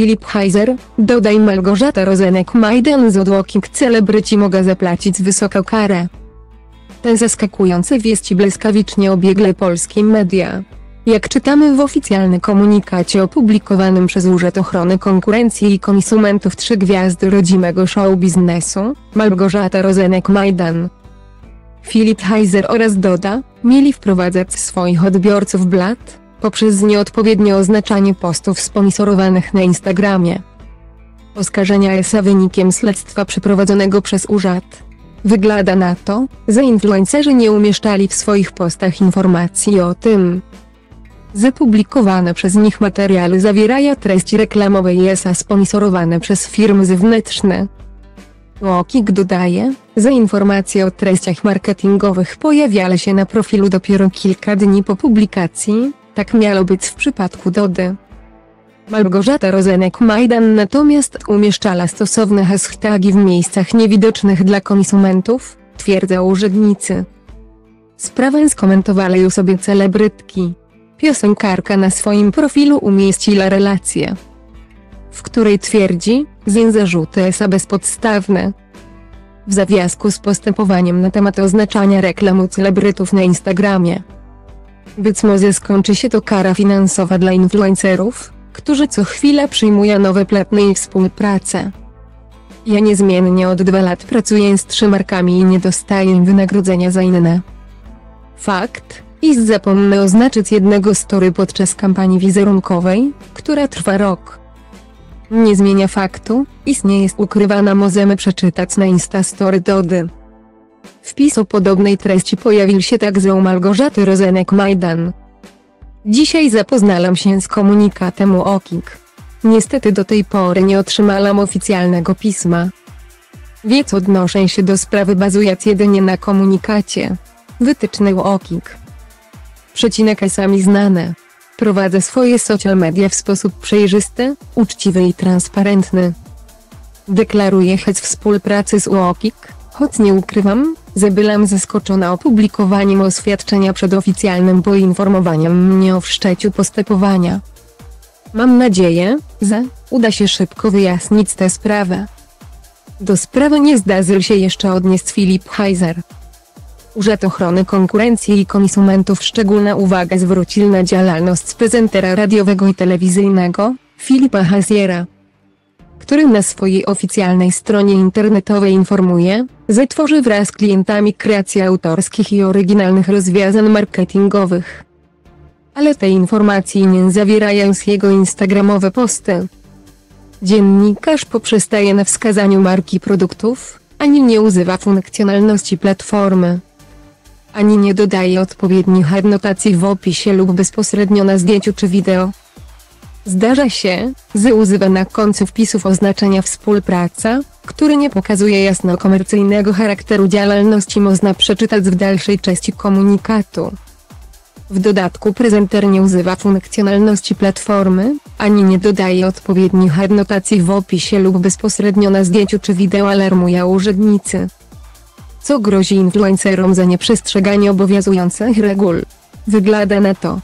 Filip Chajzer, Doda i Małgorzata Rozenek-Majdan z odłoking celebryci mogą zapłacić wysoką karę. Te zaskakujące wieści błyskawicznie obiegły polskie media. Jak czytamy w oficjalnym komunikacie opublikowanym przez Urząd Ochrony Konkurencji i Konsumentów, 3 gwiazdy rodzimego show biznesu, Małgorzata Rozenek-Majdan, Filip Chajzer oraz Doda, mieli wprowadzać swoich odbiorców w błąd, poprzez nieodpowiednie oznaczanie postów sponsorowanych na Instagramie. Oskarżenia są wynikiem śledztwa przeprowadzonego przez urząd. Wygląda na to, że influencerzy nie umieszczali w swoich postach informacji o tym. Zapublikowane przez nich materiały zawierają treści reklamowe i są sponsorowane przez firmy zewnętrzne. UOKiK dodaje, że informacje o treściach marketingowych pojawiały się na profilu dopiero kilka dni po publikacji. Tak miało być w przypadku Dody. Małgorzata Rozenek-Majdan natomiast umieszczała stosowne hashtagi w miejscach niewidocznych dla konsumentów, twierdzą urzędnicy. Sprawę skomentowały już sobie celebrytki. Piosenkarka na swoim profilu umieściła relację, w której twierdzi, że zarzuty są bezpodstawne. W związku z postępowaniem na temat oznaczania reklam u celebrytów na Instagramie być może skończy się to kara finansowa dla influencerów, którzy co chwilę przyjmują nowe platny i współpracę. Ja niezmiennie od 2 lat pracuję z 3 markami i nie dostaję wynagrodzenia za inne. Fakt, iż zapomnę oznaczyć jednego story podczas kampanii wizerunkowej, która trwa rok, nie zmienia faktu, iż nie jest ukrywana. Możemy przeczytać na Instastory Dody. Wpis o podobnej treści pojawił się także u Małgorzaty Rozenek-Majdan. Dzisiaj zapoznałam się z komunikatem UOKiK. Niestety do tej pory nie otrzymałam oficjalnego pisma, więc odnoszę się do sprawy, bazując jedynie na komunikacie. Wytyczne UOKiK. Sami znane. Prowadzę swoje social media w sposób przejrzysty, uczciwy i transparentny. Deklaruję chęć współpracy z UOKiK, choć nie ukrywam, że byłam zaskoczona opublikowaniem oświadczenia przed oficjalnym poinformowaniem mnie o wszczęciu postępowania. Mam nadzieję, że uda się szybko wyjaśnić tę sprawę. Do sprawy nie zdarzył się jeszcze odnieść Filip Chajzer. Urząd Ochrony Konkurencji i Konsumentów szczególna uwaga zwrócił na działalność prezentera radiowego i telewizyjnego, Filipa Chajzera, który na swojej oficjalnej stronie internetowej informuje, że tworzy wraz z klientami kreacje autorskich i oryginalnych rozwiązań marketingowych. Ale te informacje nie zawierają jego instagramowe posty. Dziennikarz poprzestaje na wskazaniu marki produktów, ani nie używa funkcjonalności platformy, ani nie dodaje odpowiednich adnotacji w opisie lub bezpośrednio na zdjęciu czy wideo. Zdarza się, że używa na końcu wpisów oznaczenia współpraca, który nie pokazuje jasno komercyjnego charakteru działalności. Można przeczytać w dalszej części komunikatu. W dodatku prezenter nie używa funkcjonalności platformy, ani nie dodaje odpowiednich adnotacji w opisie lub bezpośrednio na zdjęciu czy wideo, alarmują urzędnicy. Co grozi influencerom za nieprzestrzeganie obowiązujących reguł? Wygląda na to,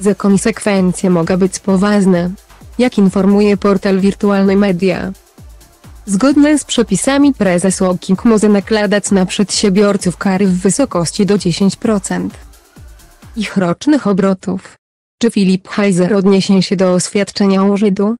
że konsekwencje mogą być poważne, jak informuje portal Wirtualne Media. Zgodnie z przepisami prezes UOKiK może nakładać na przedsiębiorców kary w wysokości do 10% ich rocznych obrotów. Czy Filip Chajzer odniesie się do oświadczenia urzędu?